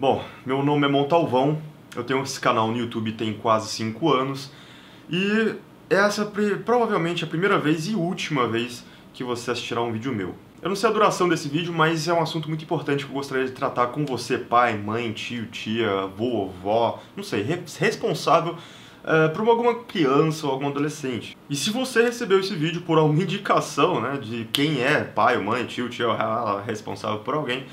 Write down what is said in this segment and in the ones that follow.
Bom, meu nome é Montalvão, eu tenho esse canal no YouTube tem quase 5 anos e essa é provavelmente a primeira vez e última vez que você assistirá um vídeo meu. Eu não sei a duração desse vídeo, mas é um assunto muito importante que eu gostaria de tratar com você, pai, mãe, tio, tia, avô, vó, não sei, responsável por alguma criança ou algum adolescente. E se você recebeu esse vídeo por alguma indicação, né, de quem é pai, mãe, tio, tia, responsável por alguém,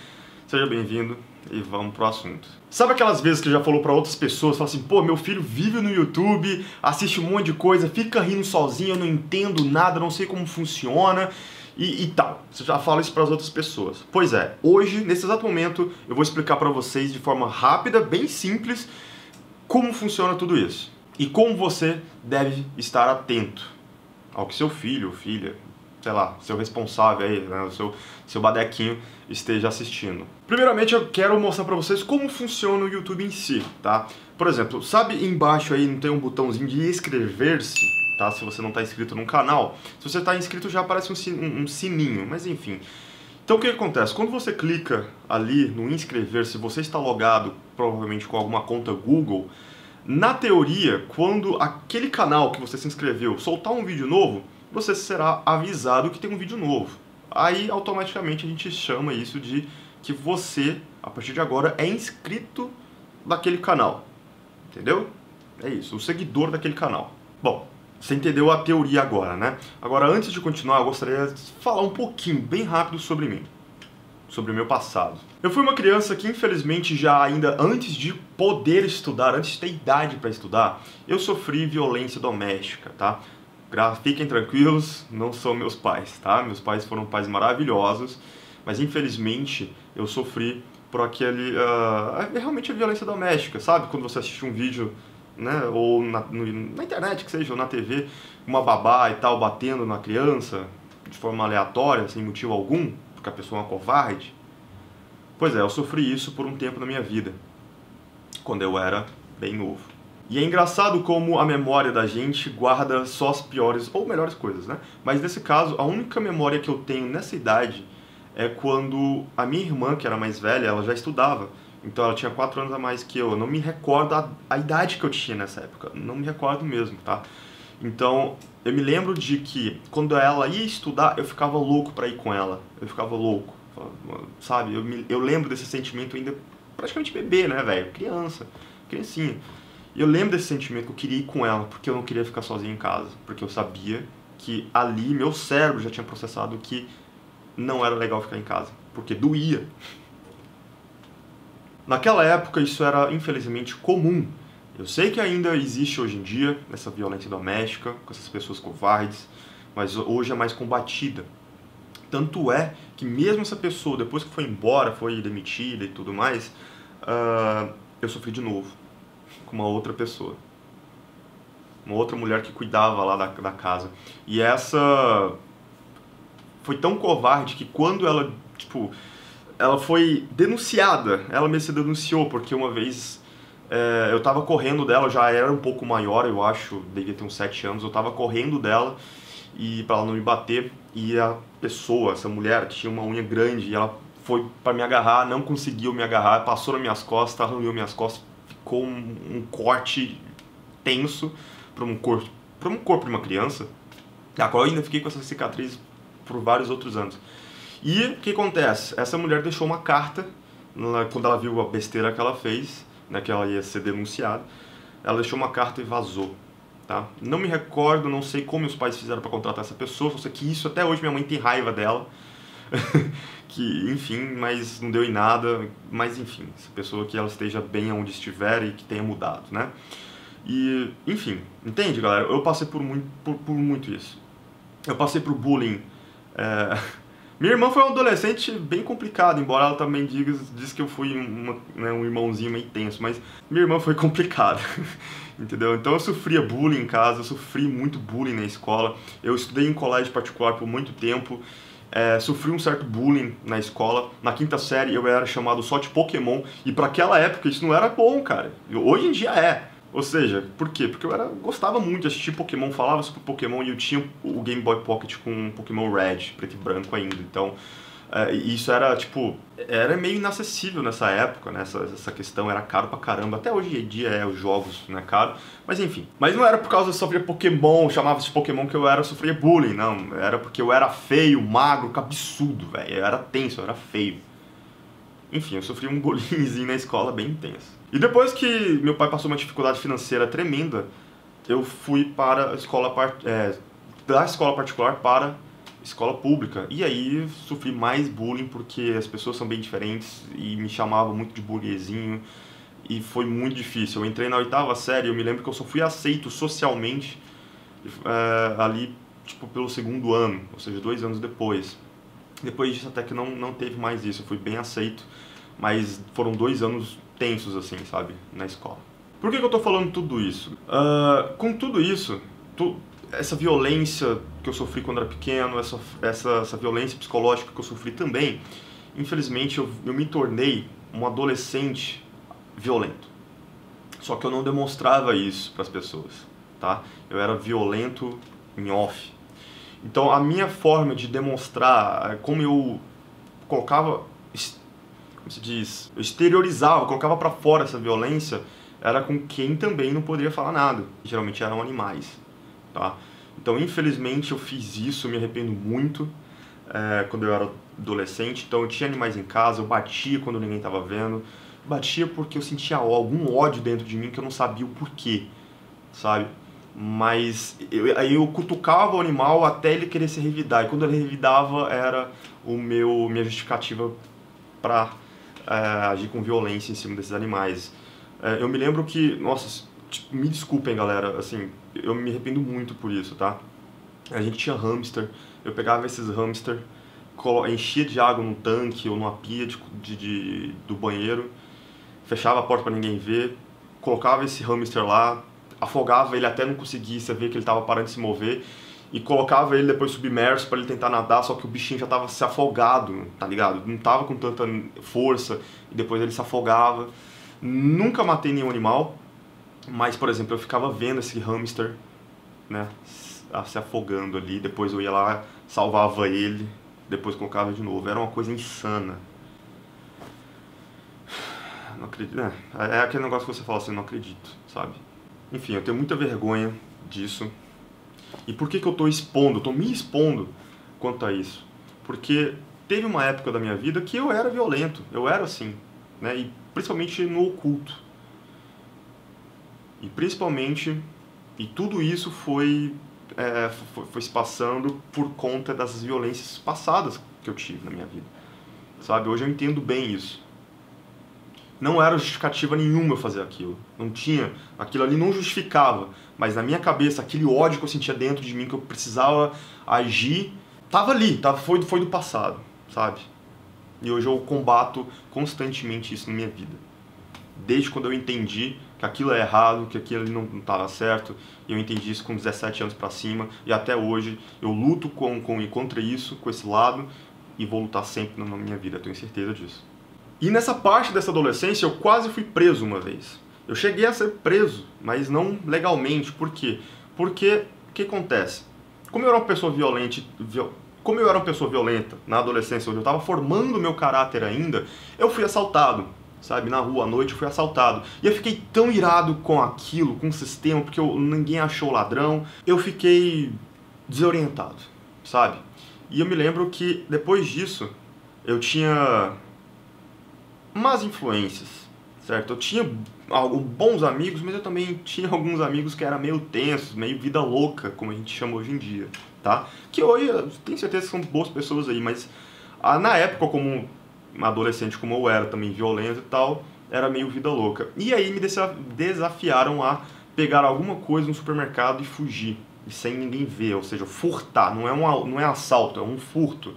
seja bem-vindo. E vamos pro assunto. Sabe aquelas vezes que já falou pra outras pessoas, fala assim, pô, meu filho vive no YouTube, assiste um monte de coisa, fica rindo sozinho, eu não entendo nada, não sei como funciona e tal. Você já fala isso pras outras pessoas. Pois é, hoje, nesse exato momento, eu vou explicar pra vocês de forma rápida, bem simples, como funciona tudo isso. E como você deve estar atento ao que seu filho, filha, sei lá, seu responsável aí, né, o seu badequinho esteja assistindo. Primeiramente eu quero mostrar pra vocês como funciona o YouTube em si, tá? Por exemplo, sabe embaixo aí não tem um botãozinho de inscrever-se, tá? Se você não tá inscrito no canal, se você tá inscrito já aparece um sininho, mas enfim. Então o que acontece? Quando você clica ali no inscrever-se, você está logado provavelmente com alguma conta Google, na teoria, quando aquele canal que você se inscreveu soltar um vídeo novo, você será avisado que tem um vídeo novo. Aí, automaticamente, a gente chama isso de que você, a partir de agora, é inscrito daquele canal. Entendeu? É isso, o seguidor daquele canal. Bom, você entendeu a teoria agora, né? Agora, antes de continuar, eu gostaria de falar um pouquinho, bem rápido, sobre mim. Sobre o meu passado. Eu fui uma criança que, infelizmente, já ainda antes de poder estudar, antes de ter idade para estudar, eu sofri violência doméstica, tá? Fiquem tranquilos, não são meus pais, tá? Meus pais foram pais maravilhosos, mas infelizmente eu sofri por aquele... realmente a violência doméstica, sabe? Quando você assiste um vídeo, né? Ou na internet, que seja, ou na TV, uma babá e tal, batendo na criança, de forma aleatória, sem motivo algum, porque a pessoa é uma covarde. Pois é, eu sofri isso por um tempo na minha vida, quando eu era bem novo. E é engraçado como a memória da gente guarda só as piores ou melhores coisas, né? Mas nesse caso, a única memória que eu tenho nessa idade é quando a minha irmã, que era mais velha, ela já estudava. Então ela tinha 4 anos a mais que eu. Eu não me recordo a idade que eu tinha nessa época. Não me recordo mesmo, tá? Então eu me lembro de que quando ela ia estudar, eu ficava louco pra ir com ela. Eu ficava louco, sabe? Eu lembro desse sentimento ainda praticamente bebê, né, velho? Criança, criancinha. E eu lembro desse sentimento que eu queria ir com ela, porque eu não queria ficar sozinho em casa, porque eu sabia que ali meu cérebro já tinha processado que não era legal ficar em casa, porque doía. Naquela época isso era, infelizmente, comum. Eu sei que ainda existe hoje em dia essa violência doméstica, com essas pessoas covardes, mas hoje é mais combatida. Tanto é que mesmo essa pessoa, depois que foi embora, foi demitida e tudo mais, eu sofri de novo. Com uma outra pessoa, uma outra mulher que cuidava lá da casa. E essa foi tão covarde que quando ela, tipo, ela foi denunciada, ela me denunciou porque uma vez eu tava correndo dela, já era um pouco maior, eu acho, devia ter uns 7 anos, eu tava correndo dela e pra ela não me bater, e a pessoa, essa mulher, tinha uma unha grande e ela foi pra me agarrar, não conseguiu me agarrar, passou nas minhas costas, arranhou minhas costas, com um corte tenso para um corpo de uma criança, da qual eu ainda fiquei com essa cicatriz por vários outros anos. E o que acontece? Essa mulher deixou uma carta, quando ela viu a besteira que ela fez, né, que ela ia ser denunciada, ela deixou uma carta e vazou. Tá? Não me recordo, não sei como os pais fizeram para contratar essa pessoa, só sei que isso até hoje minha mãe tem raiva dela, que, enfim, mas não deu em nada, mas enfim, essa pessoa que ela esteja bem onde estiver e que tenha mudado, né? E, enfim, entende, galera? Eu passei por muito isso. Eu passei por bullying. Minha irmã foi uma adolescente bem complicada, embora ela também diz que eu fui um irmãozinho meio tenso, mas minha irmã foi complicada, entendeu? Então eu sofria bullying em casa, eu sofri muito bullying na escola, eu estudei em colégio particular por muito tempo, sofri um certo bullying na escola. Na 5ª série eu era chamado só de Pokémon. E pra aquela época isso não era bom, cara. Hoje em dia é. Ou seja, por quê? Porque eu gostava muito de assistir Pokémon, falava sobre Pokémon. E eu tinha o Game Boy Pocket com Pokémon Red, preto e branco ainda. Então Isso era, tipo, era meio inacessível nessa época, né? Essa questão era caro pra caramba. Até hoje em dia os jogos, né, caro. Mas enfim. Mas não era por causa de sofrer Pokémon, chamava-se Pokémon, que eu sofria bullying, não. Era porque eu era feio, magro, cabeçudo, velho. Eu era tenso, eu era feio. Enfim, eu sofri um bullyingzinho na escola bem intenso. E depois que meu pai passou uma dificuldade financeira tremenda, eu fui para a escola da escola particular para escola pública. E aí sofri mais bullying porque as pessoas são bem diferentes e me chamavam muito de burguesinho e foi muito difícil. Eu entrei na 8ª série, eu me lembro que eu só fui aceito socialmente ali, tipo, pelo 2º ano, ou seja, 2 anos depois. Depois disso até que não teve mais isso, eu fui bem aceito, mas foram 2 anos tensos, assim, sabe, na escola. Por que eu tô falando tudo isso? Com tudo isso, essa violência que eu sofri quando era pequeno, essa violência psicológica que eu sofri também, infelizmente eu me tornei um adolescente violento. Só que eu não demonstrava isso para as pessoas, tá? Eu era violento em off. Então a minha forma de demonstrar, como eu colocava, como se diz, eu exteriorizava, eu colocava para fora essa violência, era com quem também não poderia falar nada. Geralmente eram animais, tá? Então infelizmente eu fiz isso, eu me arrependo muito quando eu era adolescente. Então eu tinha animais em casa, eu batia quando ninguém estava vendo. Batia porque eu sentia algum ódio dentro de mim que eu não sabia o porquê, sabe? Mas aí eu cutucava o animal até ele querer se revidar. E quando ele revidava, era minha justificativa para agir com violência em cima desses animais. Eu me lembro que... Nossa, tipo, me desculpem, galera. Assim, eu me arrependo muito por isso, tá? A gente tinha hamster. Eu pegava esses hamster, enchia de água num tanque ou numa pia do banheiro, fechava a porta para ninguém ver, colocava esse hamster lá, afogava ele até não conseguir, você vê que ele estava parando de se mover, e colocava ele depois submerso para ele tentar nadar, só que o bichinho já estava se afogado, tá ligado? Não estava com tanta força, e depois ele se afogava. Nunca matei nenhum animal, mas, por exemplo, eu ficava vendo esse hamster, né, se afogando ali, depois eu ia lá, salvava ele, depois colocava de novo. Era uma coisa insana. Não acredito, né? É aquele negócio que você fala assim, não acredito, sabe? Enfim, eu tenho muita vergonha disso. E por que que eu tô expondo? Eu tô me expondo quanto a isso. Porque teve uma época da minha vida que eu era violento. Eu era assim, né? E principalmente no oculto. E principalmente... E tudo isso foi se passando por conta dessas violências passadas que eu tive na minha vida. Sabe? Hoje eu entendo bem isso. Não era justificativa nenhuma fazer aquilo. Não tinha. Aquilo ali não justificava. Mas na minha cabeça, aquele ódio que eu sentia dentro de mim, que eu precisava agir, tava ali, foi do passado, sabe? E hoje eu combato constantemente isso na minha vida. Desde quando eu entendi que aquilo é errado, que aquilo não estava certo, eu entendi isso com 17 anos pra cima, e até hoje eu luto contra isso, com esse lado, e vou lutar sempre na minha vida, eu tenho certeza disso. E nessa parte dessa adolescência eu quase fui preso uma vez. Eu cheguei a ser preso, mas não legalmente. Por quê? Porque o que acontece? Como eu era uma pessoa violenta, na adolescência, onde eu estava formando meu caráter ainda, eu fui assaltado, sabe? Na rua à noite eu fui assaltado. E eu fiquei tão irado com aquilo, com o sistema, porque ninguém achou ladrão. Eu fiquei desorientado, sabe? E eu me lembro que depois disso eu tinha más influências, certo? Eu tinha bons amigos, mas eu também tinha alguns amigos que eram meio tensos, meio vida louca, como a gente chama hoje em dia, tá? Que hoje, eu tenho certeza que são boas pessoas aí, mas na época, como uma adolescente como eu era, também violento e tal, era meio vida louca. E aí me desafiaram a pegar alguma coisa no supermercado e fugir, e sem ninguém ver, ou seja, furtar. Não é assalto, é um furto.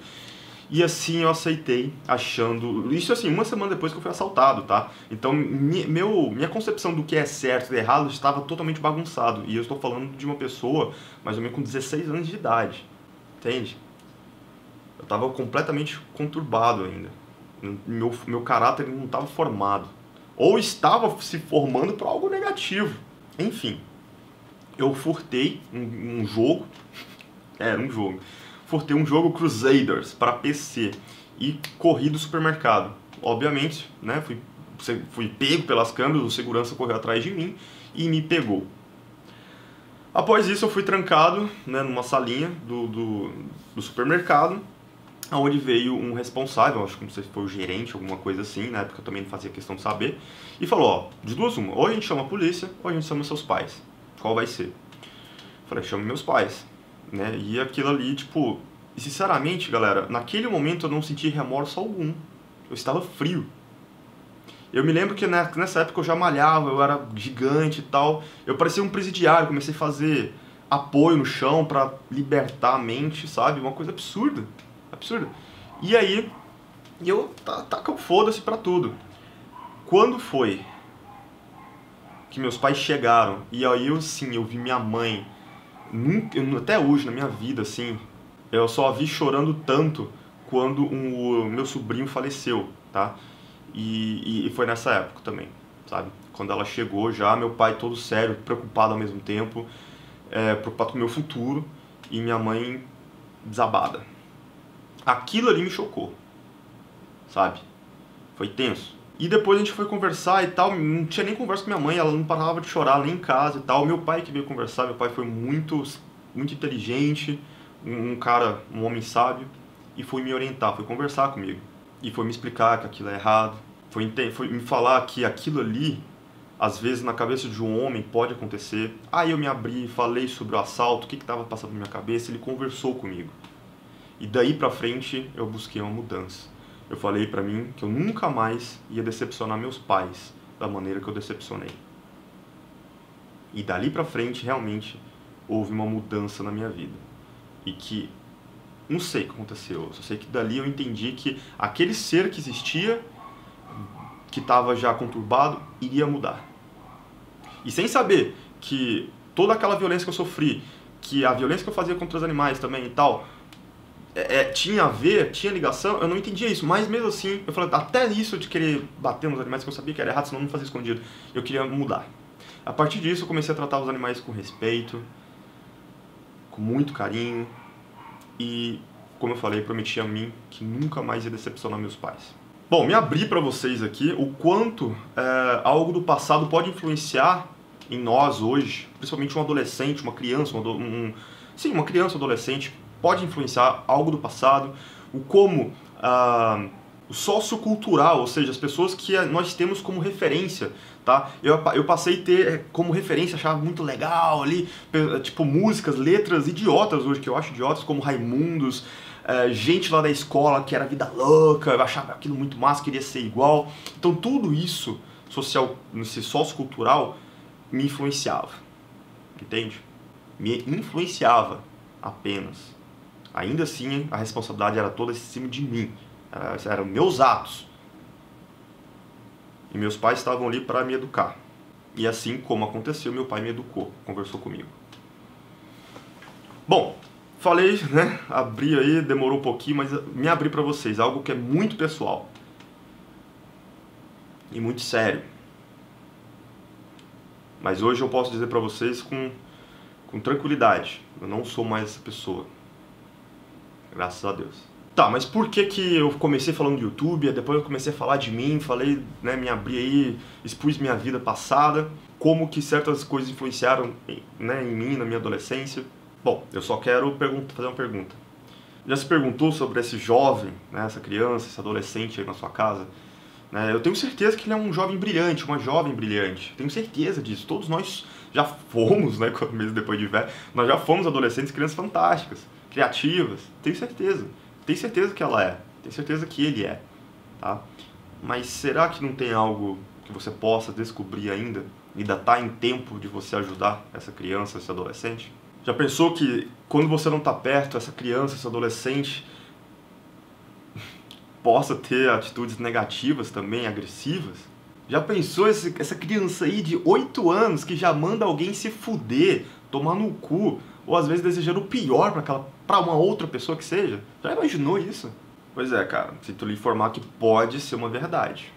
E assim eu aceitei, achando... Isso assim, uma semana depois que eu fui assaltado, tá? Então minha concepção do que é certo e errado estava totalmente bagunçado. E eu estou falando de uma pessoa mais ou menos com 16 anos de idade, entende? Eu estava completamente conturbado ainda. Meu caráter não estava formado. Ou estava se formando para algo negativo. Enfim, eu furtei um jogo. Era um jogo. Furtei um jogo Crusaders para PC. e corri do supermercado. Obviamente, né, fui pego pelas câmeras, o segurança correu atrás de mim e me pegou. Após isso eu fui trancado, né, numa salinha do supermercado, onde veio um responsável, acho que não sei se foi o gerente, alguma coisa assim, na época eu também não fazia questão de saber, e falou, ó, de duas uma, ou a gente chama a polícia, ou a gente chama seus pais, qual vai ser? Eu falei, chama meus pais, né, e aquilo ali, tipo, sinceramente, galera, naquele momento eu não senti remorso algum, eu estava frio. Eu me lembro que nessa época eu já malhava, eu era gigante e tal, eu parecia um presidiário, comecei a fazer apoio no chão pra libertar a mente, sabe? Uma coisa absurda, absurda. E aí, eu taca o foda-se pra tudo. Quando foi que meus pais chegaram, e aí eu sim, eu vi minha mãe, até hoje na minha vida, assim, eu só a vi chorando tanto quando o meu sobrinho faleceu, tá? E foi nessa época também, sabe? Quando ela chegou já, meu pai todo sério, preocupado ao mesmo tempo, preocupado com o meu futuro, e minha mãe desabada. Aquilo ali me chocou, sabe? Foi tenso. E depois a gente foi conversar e tal, não tinha nem conversa com minha mãe, ela não parava de chorar nem em casa e tal. Meu pai que veio conversar, meu pai foi muito inteligente, um homem sábio, e foi me orientar, foi conversar comigo. E foi me explicar que aquilo é errado, foi me falar que aquilo ali, às vezes na cabeça de um homem, pode acontecer. Aí eu me abri, falei sobre o assalto, o que estava passando na minha cabeça, ele conversou comigo. E daí pra frente eu busquei uma mudança. Eu falei pra mim que eu nunca mais ia decepcionar meus pais da maneira que eu decepcionei. E dali pra frente realmente houve uma mudança na minha vida. E que... não sei o que aconteceu, só sei que dali eu entendi que aquele ser que existia, que estava já conturbado, iria mudar. E sem saber que toda aquela violência que eu sofri, que a violência que eu fazia contra os animais também e tal, tinha a ver, tinha ligação, eu não entendia isso, mas mesmo assim, eu falei, até isso de querer bater nos animais que eu sabia que era errado, senão eu não fazia escondido, eu queria mudar. A partir disso eu comecei a tratar os animais com respeito, com muito carinho, e, como eu falei, prometi a mim que nunca mais ia decepcionar meus pais. Bom, me abri para vocês aqui o quanto algo do passado pode influenciar em nós hoje, principalmente um adolescente, uma criança, uma criança, um adolescente, pode influenciar algo do passado, o como o sociocultural, ou seja, as pessoas que nós temos como referência, tá? Eu passei a ter como referência, achava muito legal ali, tipo músicas, letras idiotas hoje, que eu acho idiotas, como Raimundos, gente lá da escola que era vida louca, eu achava aquilo muito massa, queria ser igual. Então tudo isso, esse sociocultural, me influenciava, entende? Me influenciava apenas. Ainda assim, a responsabilidade era toda em cima de mim. Eram meus atos. E meus pais estavam ali para me educar. E assim como aconteceu, meu pai me educou, conversou comigo. Bom, falei, né? Abri aí, demorou um pouquinho, mas me abri para vocês. Algo que é muito pessoal. E muito sério. Mas hoje eu posso dizer para vocês com tranquilidade. Eu não sou mais essa pessoa. Graças a Deus. Tá, mas por que que eu comecei falando de YouTube, depois eu comecei a falar de mim, falei, né, me abri aí, expus minha vida passada, como que certas coisas influenciaram, né, em mim, na minha adolescência? Bom, eu só quero fazer uma pergunta. Já se perguntou sobre esse jovem, né, essa criança, esse adolescente aí na sua casa? Né, eu tenho certeza que ele é um jovem brilhante, uma jovem brilhante, tenho certeza disso, todos nós já fomos, né, mesmo depois de velho, nós já fomos adolescentes, crianças fantásticas, criativas, tenho certeza. Tem certeza que ela é, tem certeza que ele é, tá? Mas será que não tem algo que você possa descobrir ainda? Ainda tá em tempo de você ajudar essa criança, esse adolescente? Já pensou que quando você não tá perto, essa criança, esse adolescente possa ter atitudes negativas também, agressivas? Já pensou essa criança aí de 8 anos que já manda alguém se fuder, tomar no cu, ou às vezes desejando o pior para aquela pra uma outra pessoa que seja? Já imaginou isso? Pois é, cara, sinto lhe informar que pode ser uma verdade.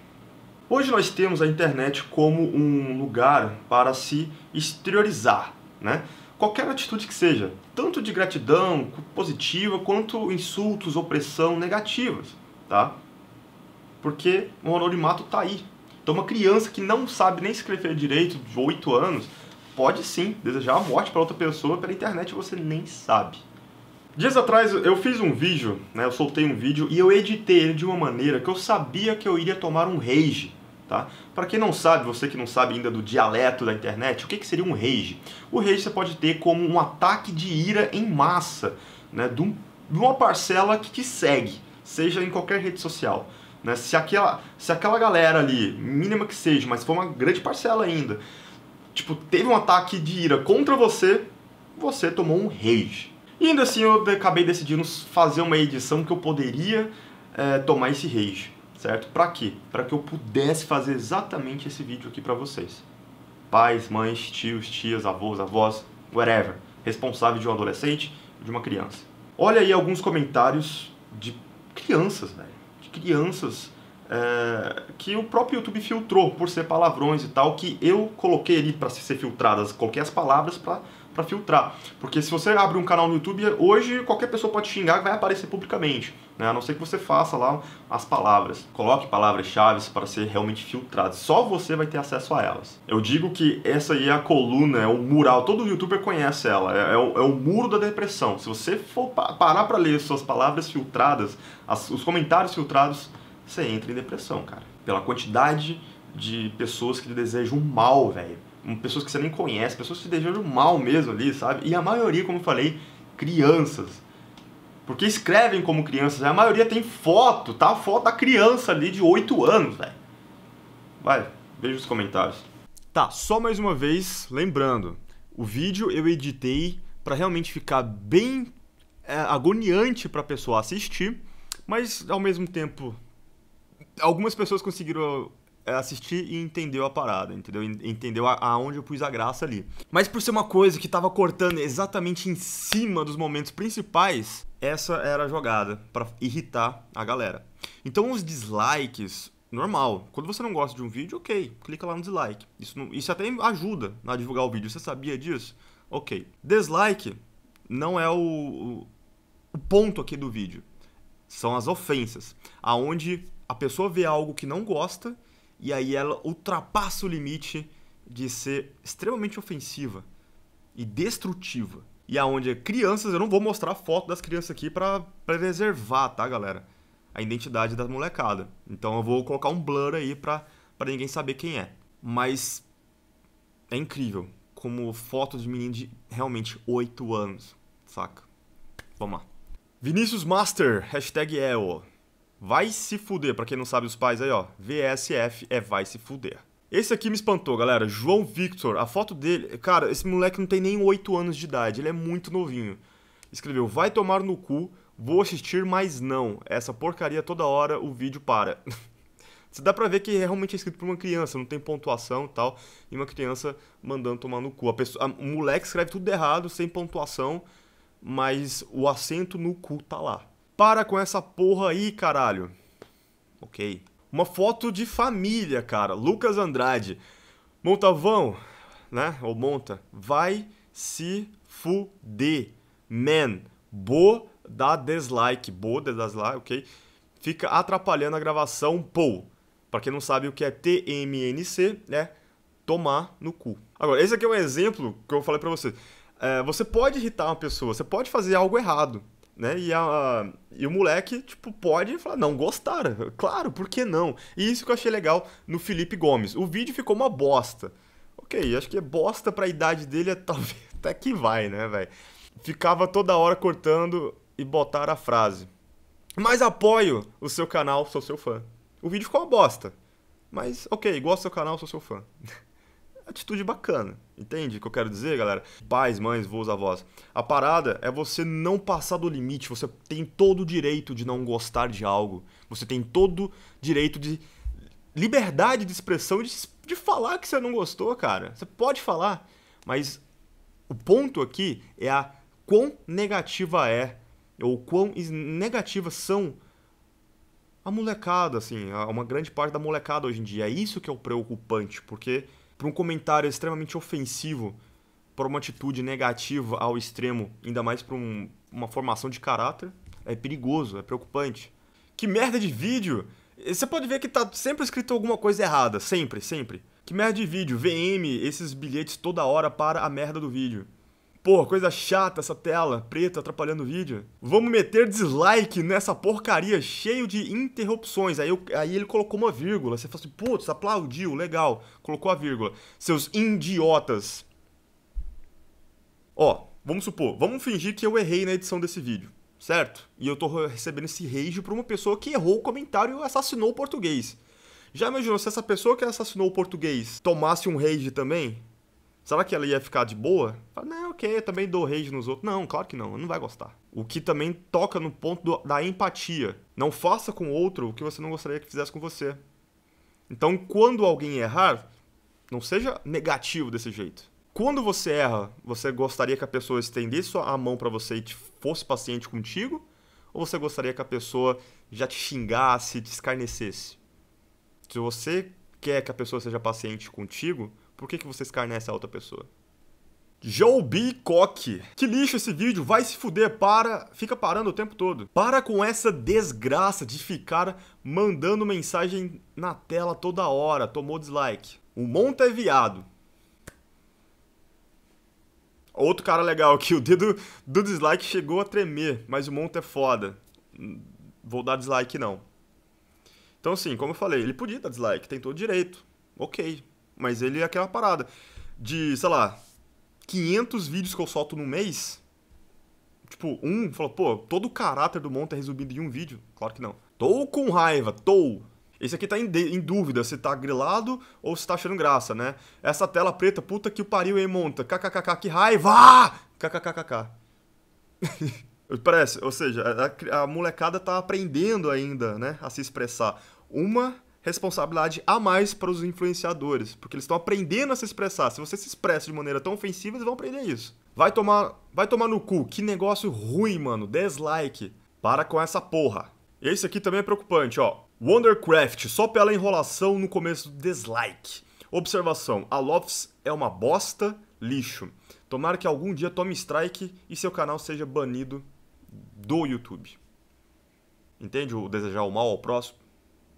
Hoje nós temos a internet como um lugar para se exteriorizar, né? Qualquer atitude que seja, tanto de gratidão positiva, quanto insultos, opressão negativas, tá? Porque o anonimato tá aí. Então uma criança que não sabe nem escrever direito, de 8 anos, pode sim desejar a morte para outra pessoa pela internet e você nem sabe. Dias atrás eu fiz um vídeo, né, eu soltei um vídeo e eu editei ele de uma maneira que eu sabia que eu iria tomar um rage, tá? Para quem não sabe, você que não sabe ainda do dialeto da internet, o que seria um rage? O rage você pode ter como um ataque de ira em massa, né, de uma parcela que te segue, seja em qualquer rede social. Né? Se aquela galera ali, mínima que seja, mas for uma grande parcela ainda, tipo, teve um ataque de ira contra você, você tomou um rage. E ainda assim eu acabei decidindo fazer uma edição que eu poderia tomar esse rage, certo? Pra quê? Pra que eu pudesse fazer exatamente esse vídeo aqui pra vocês. Pais, mães, tios, tias, avós, avós, whatever. Responsável de um adolescente, de uma criança. Olha aí alguns comentários de crianças, velho. De crianças que o próprio YouTube filtrou por ser palavrões e tal, que eu coloquei ali pra ser filtradas, coloquei as palavras pra filtrar, porque se você abre um canal no YouTube, hoje qualquer pessoa pode xingar e vai aparecer publicamente, né? A não ser que você faça lá as palavras, coloque palavras-chave para ser realmente filtrado, só você vai ter acesso a elas. Eu digo que essa aí é a coluna, é o mural, todo youtuber conhece ela, é o muro da depressão. Se você for parar para ler suas palavras filtradas, os comentários filtrados, você entra em depressão, cara. Pela quantidade de pessoas que desejam mal, velho. Pessoas que você nem conhece, pessoas que se desejam mal mesmo ali, sabe? E a maioria, como eu falei, crianças. Porque escrevem como crianças, a maioria tem foto, tá? A foto da criança ali de 8 anos, velho. Vai, veja os comentários. Tá, só mais uma vez, lembrando, o vídeo eu editei pra realmente ficar bem agoniante pra pessoa assistir, mas ao mesmo tempo, algumas pessoas conseguiram assistir e entendeu a parada, entendeu? Entendeu aonde eu pus a graça ali. Mas por ser uma coisa que tava cortando exatamente em cima dos momentos principais, essa era a jogada, pra irritar a galera. Então os dislikes, normal. Quando você não gosta de um vídeo, ok, clica lá no dislike. Isso até ajuda a divulgar o vídeo, você sabia disso? Ok. Dislike não é o ponto aqui do vídeo. São as ofensas, aonde a pessoa vê algo que não gosta e aí ela ultrapassa o limite de ser extremamente ofensiva e destrutiva. E aonde crianças, eu não vou mostrar a foto das crianças aqui pra preservar, tá, galera? A identidade da molecada. Então eu vou colocar um blur aí pra ninguém saber quem é. Mas é incrível como fotos de menino de realmente 8 anos, saca? Vamos lá. Vinícius Master, hashtag EO. Vai se fuder, pra quem não sabe os pais aí, ó, VSF é vai se fuder. Esse aqui me espantou, galera, João Victor, a foto dele, cara, esse moleque não tem nem 8 anos de idade, ele é muito novinho. Escreveu, vai tomar no cu, vou assistir, mas não, essa porcaria toda hora o vídeo para. Você dá pra ver que realmente é escrito por uma criança, não tem pontuação e tal, e uma criança mandando tomar no cu. O moleque escreve tudo errado, sem pontuação, mas o acento no cu tá lá. Para com essa porra aí, caralho. Ok. Uma foto de família, cara. Lucas Andrade. Montalvão, né? Ou Monta. Vai se fuder. Man. Bo dá dislike. Bo dá dislike, ok? Fica atrapalhando a gravação. Pô. Pra quem não sabe o que é TMNC, né? Tomar no cu. Agora, esse aqui é um exemplo que eu falei pra você. Você pode irritar uma pessoa. Você pode fazer algo errado. Né? E o moleque, tipo, pode falar, não, gostaram, claro, por que não? E isso que eu achei legal no Felipe Gomes. O vídeo ficou uma bosta. Ok, acho que é bosta pra idade dele, talvez até que vai, né, velho? Ficava toda hora cortando e botaram a frase. Mas apoio o seu canal, sou seu fã. O vídeo ficou uma bosta. Mas, ok, gosto do seu canal, sou seu fã. Atitude bacana, entende o que eu quero dizer, galera? Pais, mães, vôs, avós. A parada é você não passar do limite, você tem todo o direito de não gostar de algo, você tem todo o direito de liberdade de expressão, de falar que você não gostou, cara. Você pode falar, mas o ponto aqui é a quão negativa é, ou quão negativas são a molecada, assim, uma grande parte da molecada hoje em dia. É isso que é o preocupante, porque por um comentário extremamente ofensivo, por uma atitude negativa ao extremo, ainda mais por uma formação de caráter, é perigoso, é preocupante. Que merda de vídeo! Você pode ver que tá sempre escrito alguma coisa errada, sempre, sempre. Que merda de vídeo, VM, esses bilhetes toda hora para a merda do vídeo. Pô, coisa chata essa tela preta atrapalhando o vídeo. Vamos meter dislike nessa porcaria, cheio de interrupções. Aí ele colocou uma vírgula, você fala assim, putz, aplaudiu, legal, colocou a vírgula. Seus idiotas. Ó, vamos supor, vamos fingir que eu errei na edição desse vídeo, certo? E eu tô recebendo esse rage por uma pessoa que errou o comentário e assassinou o português. Já imaginou se essa pessoa que assassinou o português tomasse um rage também? Será que ela ia ficar de boa? Fala, não, ok, eu também dou rage nos outros. Não, claro que não, não vai gostar. O que também toca no ponto da empatia. Não faça com o outro o que você não gostaria que fizesse com você. Então, quando alguém errar, não seja negativo desse jeito. Quando você erra, você gostaria que a pessoa estendesse a mão pra você e fosse paciente contigo? Ou você gostaria que a pessoa já te xingasse, te escarnecesse? Se você quer que a pessoa seja paciente contigo, por que você escarnece a outra pessoa? Joby Coque. Que lixo esse vídeo, vai se fuder, para. Fica parando o tempo todo. Para com essa desgraça de ficar mandando mensagem na tela toda hora. Tomou dislike. O Monta é viado. Outro cara legal aqui. O dedo do dislike chegou a tremer, mas o Monta é foda. Vou dar dislike não. Então assim, como eu falei, ele podia dar dislike, tem todo direito. Ok. Mas ele é aquela parada de, sei lá, 500 vídeos que eu solto no mês. Tipo, um falou, pô, todo o caráter do Monta é resumido em um vídeo. Claro que não. Tô com raiva, tô. Esse aqui tá em dúvida se tá grilado ou se tá achando graça, né? Essa tela preta, puta que o pariu, hein, Monta? KKKK, que raiva! KKKKK. Parece, ou seja, a molecada tá aprendendo ainda, né, a se expressar. Uma responsabilidade a mais para os influenciadores, porque eles estão aprendendo a se expressar. Se você se expressa de maneira tão ofensiva, eles vão aprender isso. Vai tomar no cu. Que negócio ruim, mano. Dislike. Para com essa porra. Esse aqui também é preocupante, ó. Wondercraft, só pela enrolação no começo do dislike. Observação, a Lofts é uma bosta, lixo. Tomara que algum dia tome strike e seu canal seja banido do YouTube. Entende o desejar o mal ao próximo?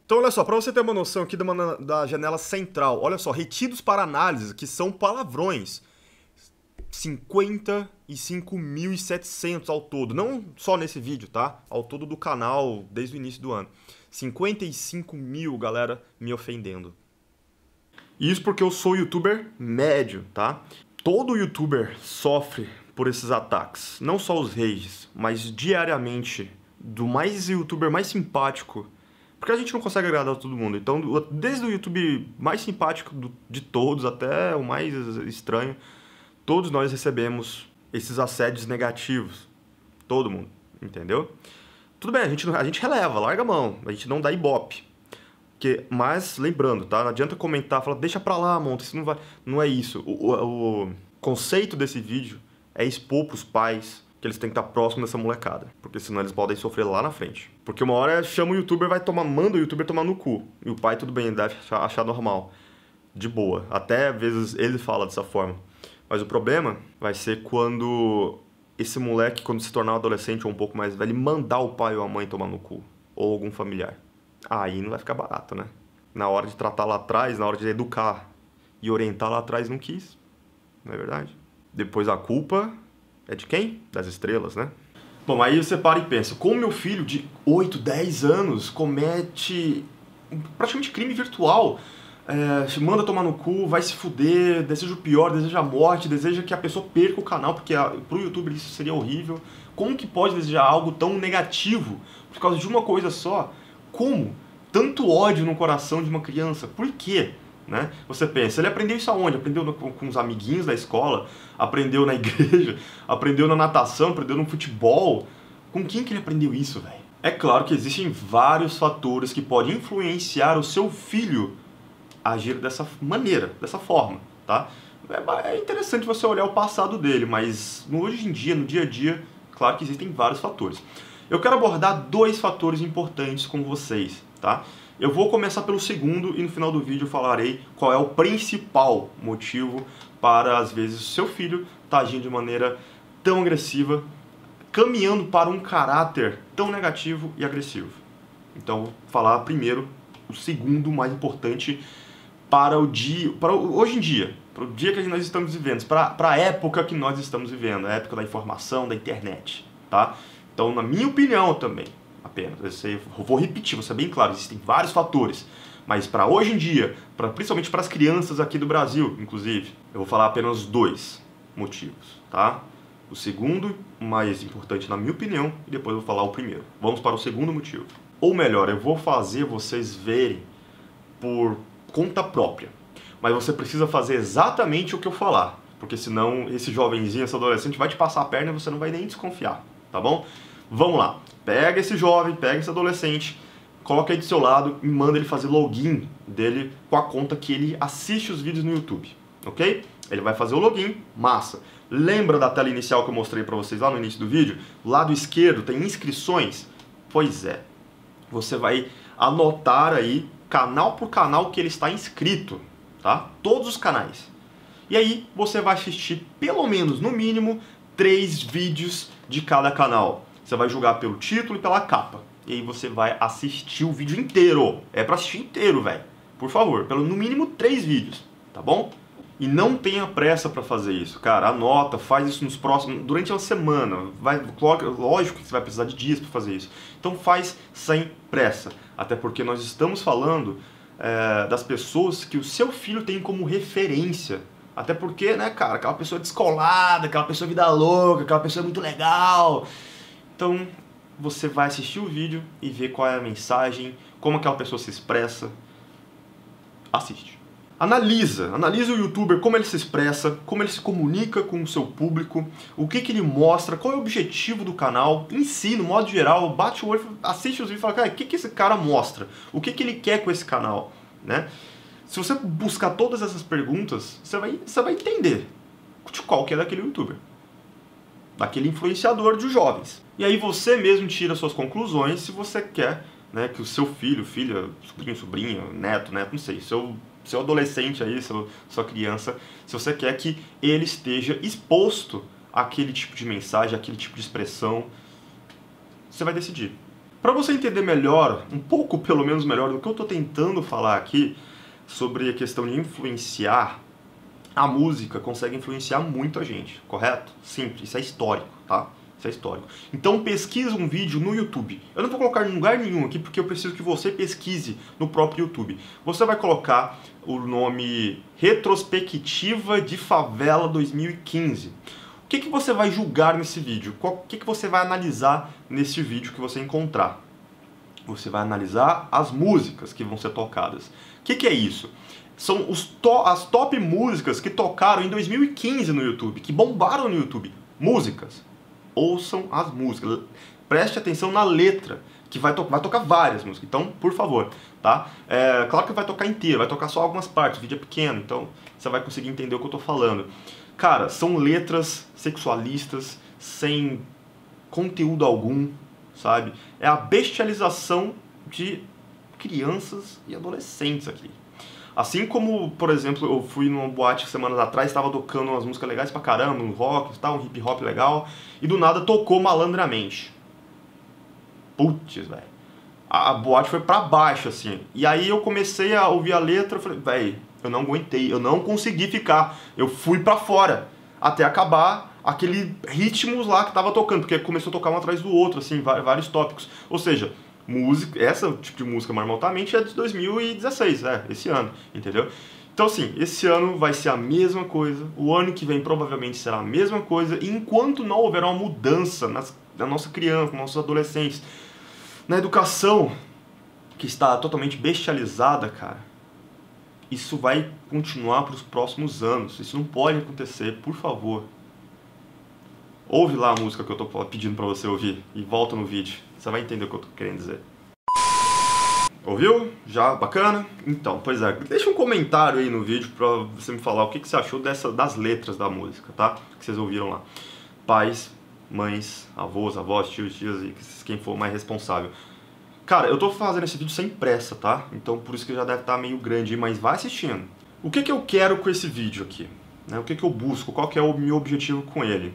Então, olha só, pra você ter uma noção aqui da janela central, olha só, retidos para análise, que são palavrões, 55.700 ao todo, não só nesse vídeo, tá? Ao todo do canal, desde o início do ano. 55 mil, galera, me ofendendo. Isso porque eu sou youtuber médio, tá? Todo youtuber sofre por esses ataques, não só os rages, mas diariamente, do mais youtuber mais simpático. Porque a gente não consegue agradar todo mundo, então desde o YouTube mais simpático de todos até o mais estranho, todos nós recebemos esses assédios negativos, todo mundo, entendeu? Tudo bem, a gente releva, larga a mão, a gente não dá ibope, porque, mas lembrando, tá? Não adianta comentar, falar, deixa pra lá, Monta, isso não vai... Não é isso, o conceito desse vídeo é expor pros pais que eles têm que estar próximo dessa molecada, porque senão eles podem sofrer lá na frente. Porque uma hora chama o youtuber, manda o youtuber tomar no cu. E o pai, tudo bem, ele deve achar normal. De boa. Até às vezes ele fala dessa forma. Mas o problema vai ser quando esse moleque, quando se tornar um adolescente ou um pouco mais velho, mandar o pai ou a mãe tomar no cu. Ou algum familiar. Aí não vai ficar barato, né? Na hora de tratar lá atrás, na hora de educar e orientar lá atrás, não quis. Não é verdade? Depois a culpa... é de quem? Das estrelas, né? Bom, aí você para e pensa, como meu filho de 8, 10 anos comete praticamente crime virtual, manda tomar no cu, vai se fuder, deseja o pior, deseja a morte, deseja que a pessoa perca o canal, porque pro youtuber isso seria horrível. Como que pode desejar algo tão negativo por causa de uma coisa só? Como? Tanto ódio no coração de uma criança, por quê? Né? Você pensa, ele aprendeu isso aonde? Aprendeu com os amiguinhos da escola? Aprendeu na igreja? Aprendeu na natação? Aprendeu no futebol? Com quem que ele aprendeu isso, velho? É claro que existem vários fatores que podem influenciar o seu filho a agir dessa maneira, dessa forma, tá? É interessante você olhar o passado dele, mas hoje em dia, no dia a dia, claro que existem vários fatores. Eu quero abordar dois fatores importantes com vocês, tá? Eu vou começar pelo segundo e no final do vídeo eu falarei qual é o principal motivo para, às vezes, o seu filho estar agindo de maneira tão agressiva, caminhando para um caráter tão negativo e agressivo. Então, vou falar primeiro o segundo mais importante para o dia, para hoje em dia, para o dia que nós estamos vivendo, para a época que nós estamos vivendo, a época da informação, da internet, tá? Então, na minha opinião também, apenas, eu vou repetir, vou ser bem claro, existem vários fatores, mas para hoje em dia, principalmente para as crianças aqui do Brasil, inclusive, eu vou falar apenas dois motivos, tá? O segundo, mais importante na minha opinião, e depois eu vou falar o primeiro. Vamos para o segundo motivo. Ou melhor, eu vou fazer vocês verem por conta própria. Mas você precisa fazer exatamente o que eu falar, porque senão esse jovenzinho, esse adolescente vai te passar a perna e você não vai nem desconfiar, tá bom? Vamos lá. Pega esse jovem, pega esse adolescente, coloca aí do seu lado e manda ele fazer login dele com a conta que ele assiste os vídeos no YouTube, ok? Ele vai fazer o login, massa. Lembra da tela inicial que eu mostrei pra vocês lá no início do vídeo? Do lado esquerdo tem inscrições? Pois é. Você vai anotar aí, canal por canal, que ele está inscrito, tá? Todos os canais. E aí você vai assistir, pelo menos, no mínimo, 3 vídeos de cada canal. Você vai julgar pelo título e pela capa. E aí você vai assistir o vídeo inteiro. É pra assistir inteiro, velho. Por favor, pelo no mínimo 3 vídeos, tá bom? E não tenha pressa pra fazer isso, cara. Anota, faz isso nos próximos... Durante uma semana. Vai, lógico que você vai precisar de dias pra fazer isso. Então faz sem pressa. Até porque nós estamos falando das pessoas que o seu filho tem como referência. Até porque, né, cara, aquela pessoa descolada, aquela pessoa vida louca, aquela pessoa muito legal... Então, você vai assistir o vídeo e ver qual é a mensagem, como aquela pessoa se expressa. Assiste. Analisa o youtuber, como ele se expressa, como ele se comunica com o seu público, o que ele mostra, qual é o objetivo do canal, em si, no modo geral, bate o olho, assiste os vídeos e fala, cara, o que esse cara mostra? O que ele quer com esse canal? Né? Se você buscar todas essas perguntas, você vai entender de qual que é daquele youtuber. Daquele influenciador de jovens. E aí você mesmo tira suas conclusões se você quer, né, que o seu filho, filha, sobrinho, sobrinha, neto, não sei, seu adolescente aí, sua criança, se você quer que ele esteja exposto àquele tipo de mensagem, àquele tipo de expressão, você vai decidir. Para você entender melhor, um pouco pelo menos melhor, do que eu estou tentando falar aqui sobre a questão de influenciar, a música consegue influenciar muito a gente, correto? Simples, isso é histórico, tá? Isso é histórico. Então pesquisa um vídeo no YouTube. Eu não vou colocar em lugar nenhum aqui porque eu preciso que você pesquise no próprio YouTube. Você vai colocar o nome Retrospectiva de Favela 2015. O que você vai julgar nesse vídeo? O que você vai analisar nesse vídeo que você encontrar? Você vai analisar as músicas que vão ser tocadas. O que é isso? São as top músicas que tocaram em 2015 no YouTube, que bombaram no YouTube. Músicas. Ouçam as músicas. Preste atenção na letra, que vai tocar várias músicas. Então, por favor, tá? Claro que vai tocar inteiro, vai tocar só algumas partes, o vídeo é pequeno, então você vai conseguir entender o que eu tô falando. Cara, são letras sexualistas, sem conteúdo algum, sabe? É a bestialização de crianças e adolescentes aqui. Assim como, por exemplo, eu fui numa boate semanas atrás, estava tocando umas músicas legais pra caramba, um rock, tal, um hip hop legal, e do nada tocou Malandramente. Putz, velho. A boate foi pra baixo, assim. E aí eu comecei a ouvir a letra, eu falei, velho, eu não aguentei, eu não consegui ficar. Eu fui pra fora, até acabar aquele ritmos lá que tava tocando, porque começou a tocar um atrás do outro, assim, vários tópicos. Ou seja... música, essa tipo de música normalmente é de 2016, esse ano, entendeu? Então assim, esse ano vai ser a mesma coisa, o ano que vem provavelmente será a mesma coisa, e enquanto não houver uma mudança na nossa criança, nos nossos adolescentes, na educação, que está totalmente bestializada, cara, isso vai continuar para os próximos anos, isso não pode acontecer, por favor. Ouve lá a música que eu tô pedindo pra você ouvir e volta no vídeo. Você vai entender o que eu tô querendo dizer. Ouviu? Já? Bacana? Então, pois é. Deixa um comentário aí no vídeo pra você me falar o que você achou das letras da música, tá? Que vocês ouviram lá. Pais, mães, avós, avós, tios, tias e quem for mais responsável. Cara, eu tô fazendo esse vídeo sem pressa, tá? Então por isso que já deve estar meio grande aí, mas vai assistindo. O que eu quero com esse vídeo aqui? O que eu busco? Qual que é o meu objetivo com ele?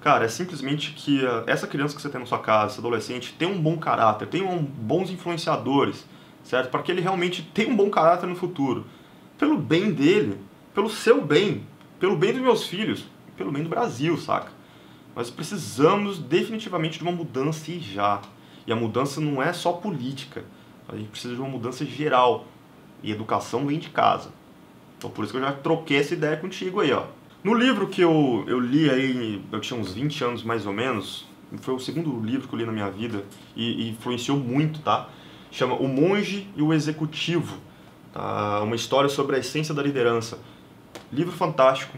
Cara, é simplesmente que essa criança que você tem na sua casa, esse adolescente, tem um bom caráter, tem bons influenciadores, certo? Para que ele realmente tenha um bom caráter no futuro. Pelo bem dele, pelo seu bem, pelo bem dos meus filhos, pelo bem do Brasil, saca? Nós precisamos definitivamente de uma mudança e já. E a mudança não é só política. A gente precisa de uma mudança geral. E educação vem de casa. Então por isso que eu já troquei essa ideia contigo aí, ó. No livro que eu li aí, eu tinha uns 20 anos mais ou menos, foi o segundo livro que eu li na minha vida e influenciou muito, tá? Chama O Monge e o Executivo, tá? Uma história sobre a essência da liderança. Livro fantástico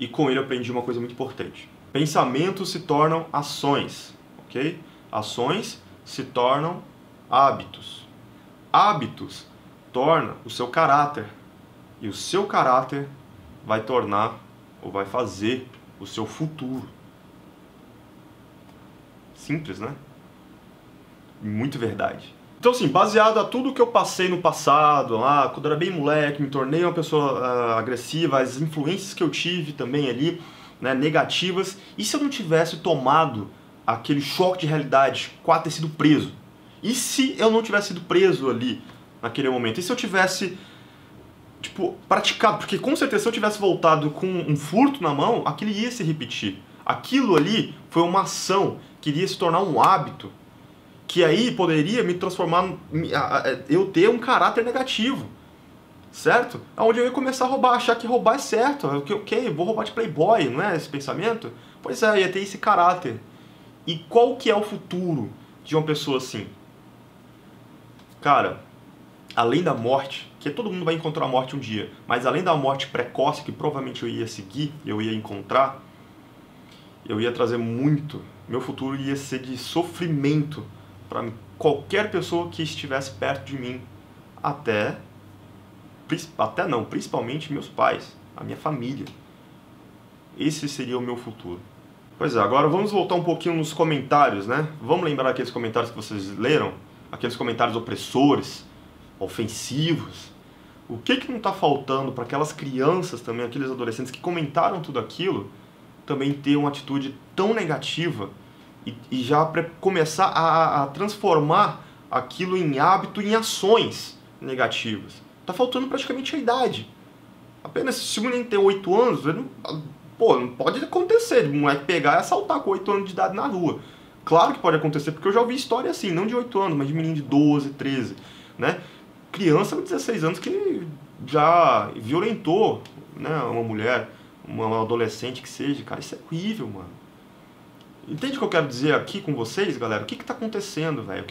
e com ele eu aprendi uma coisa muito importante. Pensamentos se tornam ações, ok? Ações se tornam hábitos. Hábitos torna o seu caráter e o seu caráter vai tornar ou vai fazer o seu futuro. Simples, né? Muito verdade. Então assim, baseado a tudo que eu passei no passado, lá, quando eu era bem moleque, me tornei uma pessoa agressiva, as influências que eu tive também ali, né, negativas, e se eu não tivesse tomado aquele choque de realidade, quase ter sido preso? E se eu não tivesse sido preso ali, naquele momento? E se eu tivesse... tipo, praticado, porque com certeza se eu tivesse voltado com um furto na mão, aquilo ia se repetir. Aquilo ali foi uma ação que iria se tornar um hábito, que aí poderia me transformar, eu ter um caráter negativo, certo? Onde eu ia começar a roubar, achar que roubar é certo, ok, vou roubar de playboy, não é esse pensamento? Pois é, ia ter esse caráter. E qual que é o futuro de uma pessoa assim? Cara, além da morte, que todo mundo vai encontrar a morte um dia, mas além da morte precoce, que provavelmente eu ia seguir, eu ia encontrar, eu ia trazer muito, meu futuro ia ser de sofrimento para qualquer pessoa que estivesse perto de mim, principalmente meus pais, a minha família. Esse seria o meu futuro. Pois é, agora vamos voltar um pouquinho nos comentários, né? Vamos lembrar aqueles comentários que vocês leram, aqueles comentários opressores, ofensivos. O que não está faltando para aquelas crianças também, aqueles adolescentes que comentaram tudo aquilo, também ter uma atitude tão negativa e já começar a transformar aquilo em hábito, em ações negativas. Está faltando praticamente a idade. Apenas se o menino tem 8 anos, não pode acontecer de um moleque pegar e assaltar com 8 anos de idade na rua. Claro que pode acontecer, porque eu já ouvi história assim, não de 8 anos, mas de menino de 12, 13, né? Criança de 16 anos que já violentou, né, uma mulher, uma adolescente que seja. Cara, isso é horrível, mano. Entende o que eu quero dizer aqui com vocês, galera? O que tá acontecendo, velho?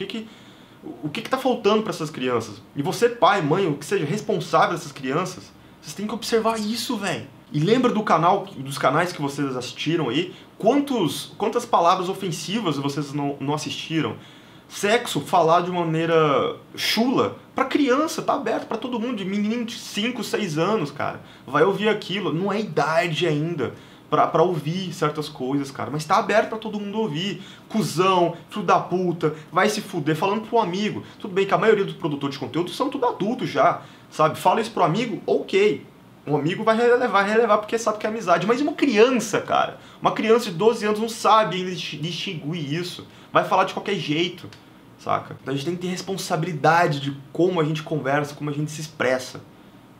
O que tá faltando para essas crianças? E você, pai, mãe, o que seja responsável dessas crianças, vocês têm que observar isso, velho. E lembra do canal, dos canais que vocês assistiram aí? Quantas palavras ofensivas vocês não assistiram? Sexo falado de maneira chula, pra criança, tá aberto pra todo mundo, de menino de 5, 6 anos, cara. Vai ouvir aquilo, não é idade ainda pra ouvir certas coisas, cara, mas tá aberto pra todo mundo ouvir. Cusão, filho da puta, vai se fuder, falando pro amigo. Tudo bem que a maioria dos produtores de conteúdo são tudo adultos já, sabe? Fala isso pro amigo, ok. Um amigo vai relevar porque sabe que é amizade. Mas uma criança, cara, uma criança de 12 anos não sabe distinguir isso. Vai falar de qualquer jeito, saca? Então a gente tem que ter responsabilidade de como a gente conversa, como a gente se expressa.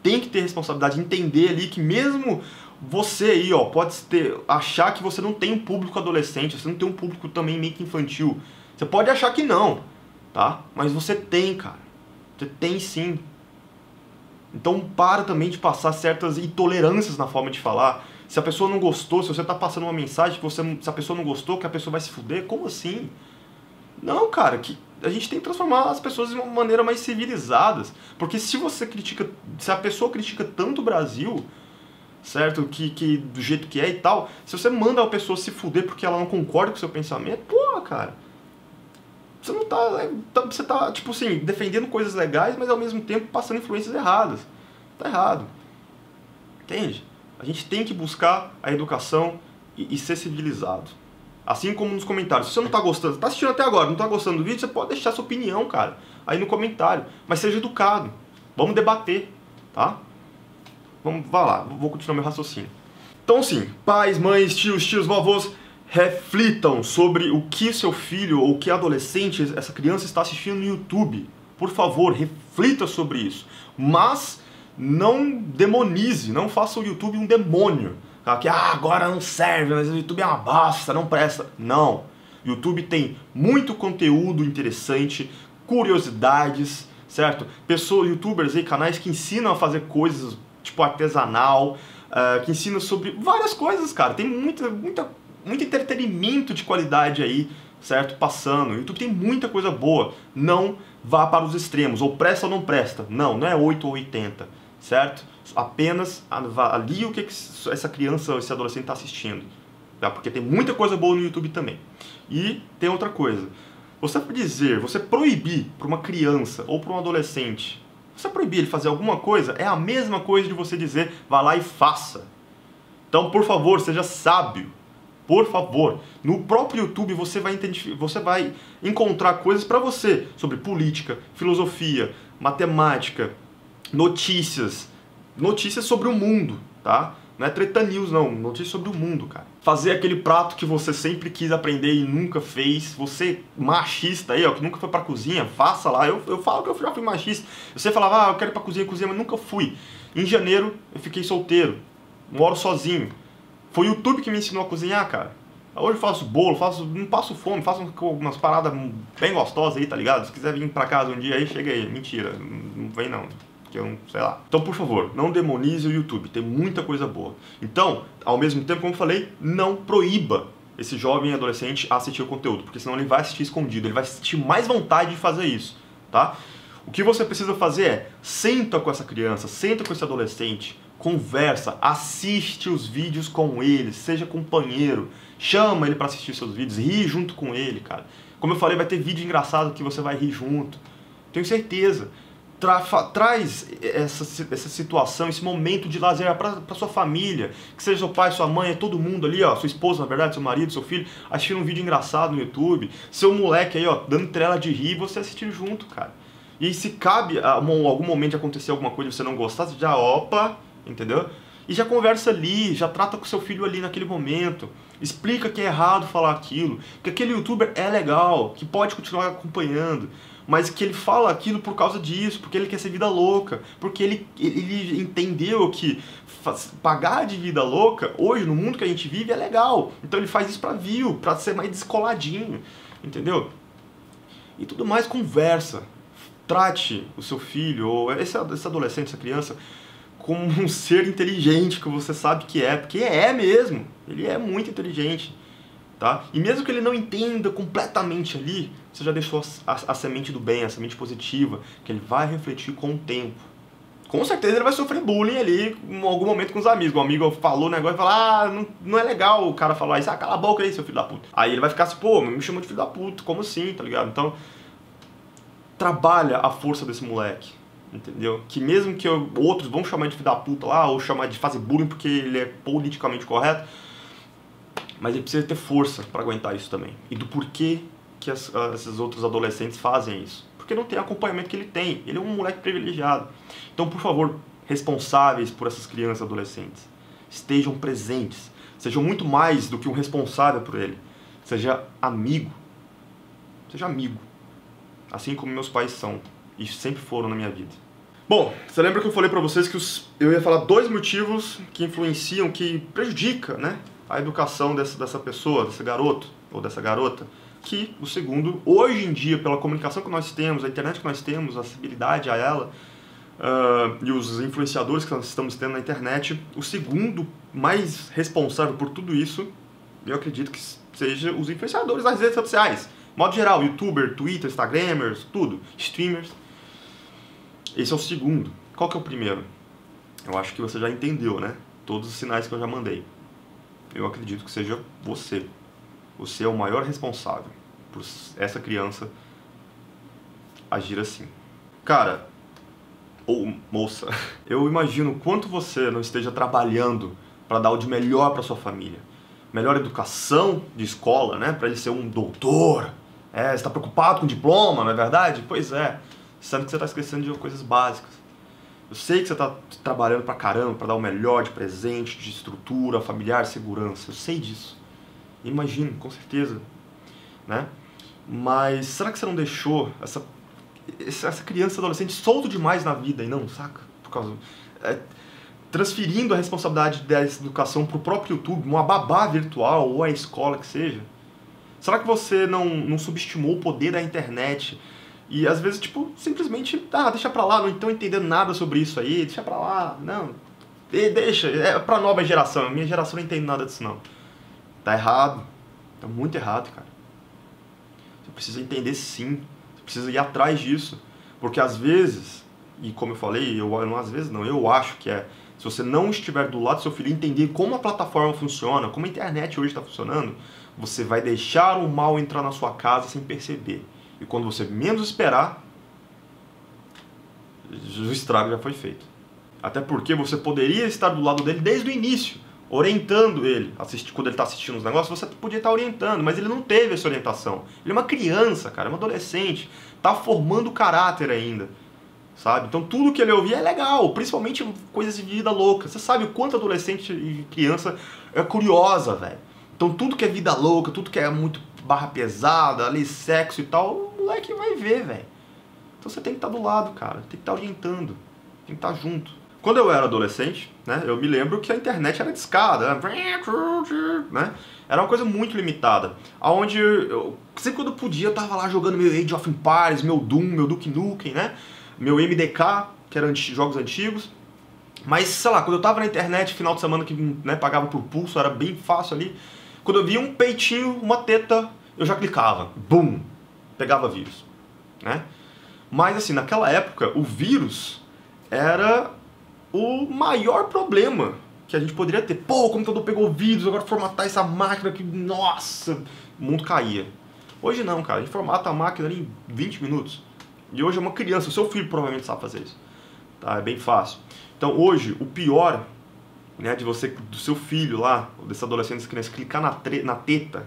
Tem que ter responsabilidade de entender ali que mesmo você aí, ó, pode achar que você não tem um público adolescente, você não tem um público também meio que infantil. Você pode achar que não, tá? Mas você tem, cara. Você tem sim. Então para também de passar certas intolerâncias na forma de falar. Se a pessoa não gostou, se você tá passando uma mensagem que se a pessoa não gostou, que a pessoa vai se fuder, como assim? Não, cara, que a gente tem que transformar as pessoas de uma maneira mais civilizada. Porque se a pessoa critica tanto o Brasil, certo, que do jeito que é e tal, se você manda a pessoa se fuder porque ela não concorda com o seu pensamento, pô, cara, você não tá... você tá, tipo assim, defendendo coisas legais, mas ao mesmo tempo passando influências erradas. Tá errado. Entende? A gente tem que buscar a educação e ser civilizado. Assim como nos comentários. Se você não tá gostando, tá assistindo até agora, não tá gostando do vídeo, você pode deixar sua opinião, cara, aí no comentário. Mas seja educado. Vamos debater, tá? Vamos, vai lá, vou continuar meu raciocínio. Então sim, pais, mães, tios, vovôs, reflitam sobre o que seu filho ou que adolescente, essa criança está assistindo no YouTube. Por favor, reflita sobre isso. Mas não demonize, não faça o YouTube um demônio. Tá? Que agora não serve, mas o YouTube é uma bosta, não presta. Não. O YouTube tem muito conteúdo interessante, curiosidades, certo? Pessoas, youtubers e canais que ensinam a fazer coisas tipo artesanal, que ensinam sobre várias coisas, cara. Tem muito entretenimento de qualidade aí, certo? Passando. O YouTube tem muita coisa boa. Não vá para os extremos. Ou presta ou não presta. Não, não é 8 ou 80, certo? Apenas avalie o que essa criança ou esse adolescente está assistindo. Tá? Porque tem muita coisa boa no YouTube também. E tem outra coisa. Você dizer, você proibir para uma criança ou para um adolescente, você proibir ele fazer alguma coisa, é a mesma coisa de você dizer, vá lá e faça. Então, por favor, seja sábio. Por favor, no próprio YouTube você vai, encontrar coisas para você sobre política, filosofia, matemática, notícias. Notícias sobre o mundo, tá? Não é treta news, não. Notícias sobre o mundo, cara. Fazer aquele prato que você sempre quis aprender e nunca fez. Você, machista aí, ó, que nunca foi pra cozinha, faça lá. Eu falo que eu já fui machista. Você falava, eu quero ir pra cozinha, mas nunca fui. Em janeiro, eu fiquei solteiro. Moro sozinho. Foi o YouTube que me ensinou a cozinhar, cara. Hoje eu faço bolo, não passo fome, faço umas paradas bem gostosas aí, tá ligado? Se quiser vir pra casa um dia aí, chega aí. Mentira, não vem não, que eu não sei lá. Então, por favor, não demonize o YouTube, tem muita coisa boa. Então, ao mesmo tempo, como eu falei, não proíba esse jovem adolescente a assistir o conteúdo, porque senão ele vai assistir escondido, ele vai sentir mais vontade de fazer isso, tá? O que você precisa fazer é, senta com essa criança, senta com esse adolescente, conversa, assiste os vídeos com ele, seja companheiro, chama ele para assistir seus vídeos, ri junto com ele, cara. Como eu falei, vai ter vídeo engraçado que você vai rir junto, tenho certeza. Traz essa situação, esse momento de lazer para sua família, que seja seu pai, sua mãe, todo mundo ali, ó, sua esposa, na verdade, seu marido, seu filho, assistindo um vídeo engraçado no YouTube, seu moleque aí, ó, dando trela de rir, você assistir junto, cara. E se cabe algum momento de acontecer alguma coisa e você não gostar, você já, opa, entendeu? E já conversa ali, já trata com seu filho ali naquele momento, explica que é errado falar aquilo, que aquele youtuber é legal, que pode continuar acompanhando, mas que ele fala aquilo por causa disso, porque ele quer ser vida louca, porque ele entendeu que pagar de vida louca, hoje, no mundo que a gente vive, é legal. Então ele faz isso pra view, pra ser mais descoladinho, entendeu? E tudo mais, conversa. Trate o seu filho, ou esse adolescente, essa criança, como um ser inteligente, que você sabe que é, porque é mesmo, ele é muito inteligente. Tá? E mesmo que ele não entenda completamente ali, você já deixou a semente do bem, a semente positiva, que ele vai refletir com o tempo. Com certeza ele vai sofrer bullying ali em algum momento com os amigos. O amigo falou o negócio e falou, não é legal o cara falar isso, cala a boca aí, seu filho da puta. Aí ele vai ficar assim, pô, me chamou de filho da puta, como assim, tá ligado? Então, trabalha a força desse moleque, entendeu? Que mesmo que outros vão chamar de filho da puta lá, ou chamar de fazer bullying porque ele é politicamente correto, mas ele precisa ter força para aguentar isso também. E do porquê que esses outros adolescentes fazem isso. Porque não tem acompanhamento que ele tem. Ele é um moleque privilegiado. Então, por favor, responsáveis por essas crianças e adolescentes, estejam presentes. Sejam muito mais do que um responsável por ele. Seja amigo. Seja amigo. Assim como meus pais são. E sempre foram na minha vida. Bom, você lembra que eu falei pra vocês que eu ia falar 2 motivos que influenciam, que prejudicam, né? A educação dessa pessoa, desse garoto ou dessa garota, que o segundo, hoje em dia, pela comunicação que nós temos, a internet que nós temos, a acessibilidade a ela e os influenciadores que nós estamos tendo na internet, o segundo mais responsável por tudo isso, eu acredito que seja os influenciadores das redes sociais, modo geral, youtuber, twitter, instagramers, tudo, streamers. Esse é o segundo. Qual que é o primeiro? Eu acho que você já entendeu, né? Todos os sinais que eu já mandei. Eu acredito que seja você. Você é o maior responsável por essa criança agir assim. Cara, ou moça, eu imagino o quanto você não esteja trabalhando para dar o de melhor para sua família. Melhor educação de escola, né? Para ele ser um doutor. É, você está preocupado com diploma, não é verdade? Pois é. Sendo que você está esquecendo de coisas básicas. Eu sei que você está trabalhando pra caramba para dar o melhor de presente, de estrutura, familiar, segurança. Eu sei disso. Imagino, com certeza. Né? Mas será que você não deixou essa criança, adolescente, solto demais na vida e não, saca? Por causa... transferindo a responsabilidade dessa educação pro próprio YouTube, uma babá virtual ou a escola que seja? Será que você não subestimou o poder da internet? E às vezes, tipo, simplesmente, ah, deixa pra lá, não estão entendendo nada sobre isso aí, deixa pra lá, não, deixa, é pra nova geração, a minha geração não entende nada disso não. Tá errado, tá muito errado, cara. Você precisa entender sim, você precisa ir atrás disso, porque às vezes, e como eu falei, eu acho que é, se você não estiver do lado do seu filho e entender como a plataforma funciona, como a internet hoje está funcionando, você vai deixar o mal entrar na sua casa sem perceber. E quando você menos esperar, o estrago já foi feito. Até porque você poderia estar do lado dele desde o início, orientando ele. Quando ele está assistindo os negócios, você podia estar orientando, mas ele não teve essa orientação. Ele é uma criança, cara, é um adolescente, está formando caráter ainda, sabe? Então tudo que ele ouvia é legal, principalmente coisas de vida louca. Você sabe o quanto adolescente e criança é curiosa, velho. Então tudo que é vida louca, tudo que é muito barra pesada, ali sexo e tal, o moleque vai ver, velho. Então você tem que estar do lado, cara. Tem que estar orientando. Tem que estar junto. Quando eu era adolescente, né, eu me lembro que a internet era discada, né? Era uma coisa muito limitada. Onde eu sempre quando eu podia, eu tava lá jogando meu Age of Empires, meu Doom, meu Duke Nukem, né? Meu MDK, que eram jogos antigos. Mas, sei lá, quando eu tava na internet, final de semana que, né, pagava por pulso, era bem fácil ali. Quando eu via um peitinho, uma teta, eu já clicava. Bum! Pegava vírus. Né? Mas assim, naquela época, o vírus era o maior problema que a gente poderia ter. Pô, o computador pegou vírus, agora formatar essa máquina que, nossa, o mundo caía. Hoje não, cara. A gente formata a máquina ali em 20 minutos. E hoje é uma criança. O seu filho provavelmente sabe fazer isso. Tá? É bem fácil. Então hoje, o pior... né, do seu filho lá, desse adolescente, dessa criança, clicar na teta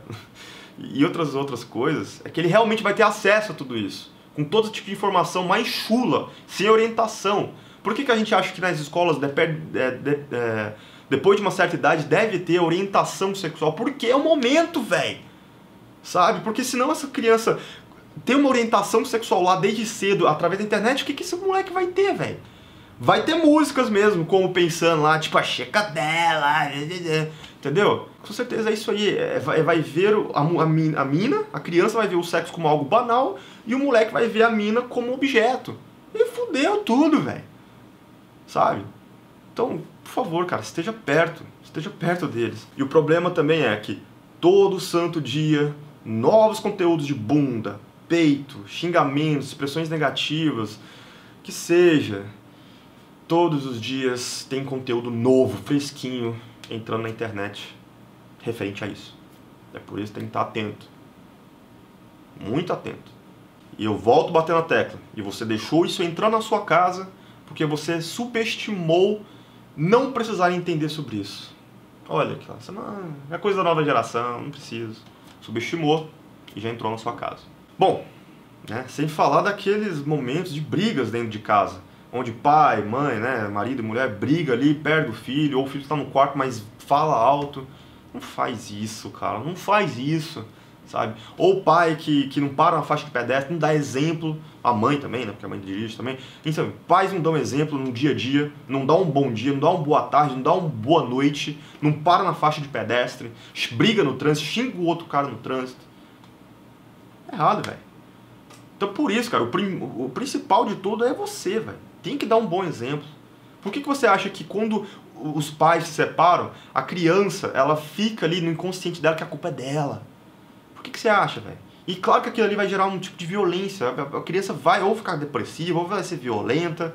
e outras coisas, é que ele realmente vai ter acesso a tudo isso, com todo tipo de informação mais chula, sem orientação. Por que que a gente acha que nas escolas, depois de uma certa idade, deve ter orientação sexual? Porque é o momento, velho! Sabe? Porque senão essa criança tem uma orientação sexual lá desde cedo, através da internet, o que que esse moleque vai ter, velho? Vai ter músicas mesmo, como pensando lá, tipo, a checa dela, entendeu? Com certeza é isso aí, vai ver a criança vai ver o sexo como algo banal e o moleque vai ver a mina como objeto. E fudeu tudo, velho. Sabe? Então, por favor, cara, esteja perto deles. E o problema também é que todo santo dia, novos conteúdos de bunda, peito, xingamentos, expressões negativas, que seja... todos os dias tem conteúdo novo, fresquinho, entrando na internet referente a isso. É por isso que tem que estar atento. Muito atento. E eu volto batendo a tecla. E você deixou isso entrar na sua casa porque você subestimou não precisar entender sobre isso. Olha, isso não é coisa da nova geração, não preciso. Subestimou e já entrou na sua casa. Bom, né, sem falar daqueles momentos de brigas dentro de casa. Onde pai, mãe, né, marido e mulher briga ali, perde o filho, ou o filho está no quarto, mas fala alto. Não faz isso, cara, não faz isso, sabe? Ou o pai que não para na faixa de pedestre, não dá exemplo. A mãe também, né, porque a mãe dirige também. Então, pais não dão exemplo no dia a dia, não dá um bom dia, não dá uma boa tarde, não dá uma boa noite, não para na faixa de pedestre, briga no trânsito, xinga o outro cara no trânsito. É errado, velho. Então por isso, cara, o principal de tudo é você, velho. Tem que dar um bom exemplo. Por que que você acha que quando os pais se separam, a criança, ela fica ali no inconsciente dela que a culpa é dela? Por que que você acha, velho? E claro que aquilo ali vai gerar um tipo de violência. A criança vai ou ficar depressiva, ou vai ser violenta,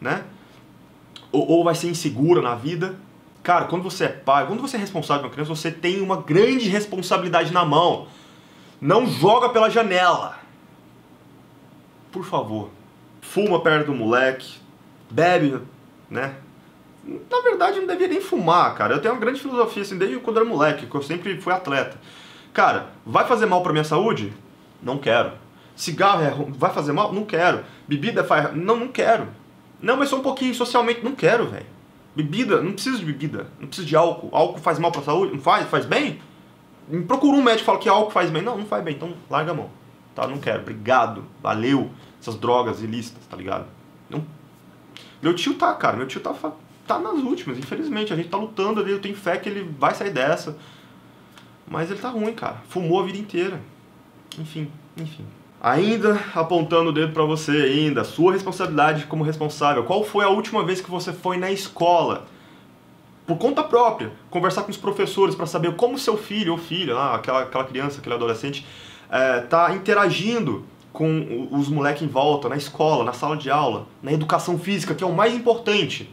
né? Ou vai ser insegura na vida. Cara, quando você é pai, quando você é responsável por uma criança, você tem uma grande responsabilidade na mão. Não joga pela janela. Por favor. Fuma perto do moleque, bebe, né? Na verdade, não devia nem fumar, cara. Eu tenho uma grande filosofia, assim, desde quando era moleque, que eu sempre fui atleta. Cara, vai fazer mal pra minha saúde? Não quero. Cigarro vai fazer mal? Não quero. Bebida faz... Não, não quero. Não, mas só um pouquinho, socialmente. Não quero, velho. Bebida, não preciso de bebida. Não preciso de álcool. Álcool faz mal pra saúde? Não faz? Faz bem? Me procura um médico e fala que álcool faz bem. Não, não faz bem, então larga a mão. Tá, não quero. Obrigado. Valeu. Essas drogas ilícitas, tá ligado? Não. Meu tio tá, cara. Meu tio tá nas últimas, infelizmente. A gente tá lutando ali. Eu tenho fé que ele vai sair dessa. Mas ele tá ruim, cara. Fumou a vida inteira. Enfim, enfim. Ainda apontando o dedo pra você ainda. Sua responsabilidade como responsável. Qual foi a última vez que você foi na escola? Por conta própria. Conversar com os professores pra saber como seu filho ou filha, aquela criança, aquele adolescente, tá interagindo com os moleques em volta, na escola, na sala de aula, na educação física, que é o mais importante.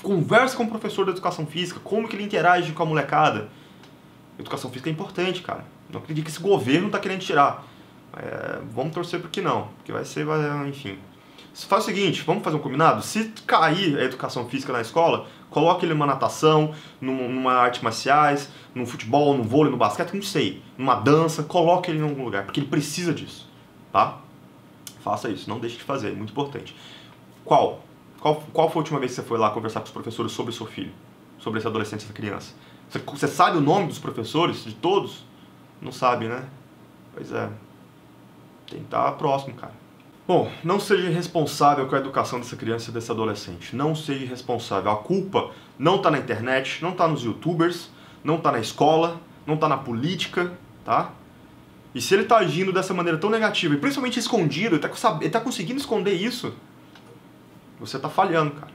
Conversa com o professor da educação física, como que ele interage com a molecada. Educação física é importante, cara. Não acredito que esse governo tá querendo tirar. Vamos torcer porque não. Porque vai ser, enfim. Faz o seguinte, vamos fazer um combinado? Se cair a educação física na escola, coloque ele numa natação, numa arte marciais, num futebol, num vôlei, no basquete, não sei. Numa dança, coloque ele em algum lugar, porque ele precisa disso, tá? Faça isso, não deixe de fazer, é muito importante. Qual foi a última vez que você foi lá conversar com os professores sobre o seu filho? Sobre esse adolescente, essa criança? Você sabe o nome dos professores, de todos? Não sabe, né? Pois é. Tentar próximo, cara. Bom, não seja irresponsável com a educação dessa criança e desse adolescente. Não seja irresponsável. A culpa não tá na internet, não tá nos youtubers, não tá na escola, não tá na política, tá? E se ele tá agindo dessa maneira tão negativa, e principalmente escondido, ele tá conseguindo esconder isso, você tá falhando, cara.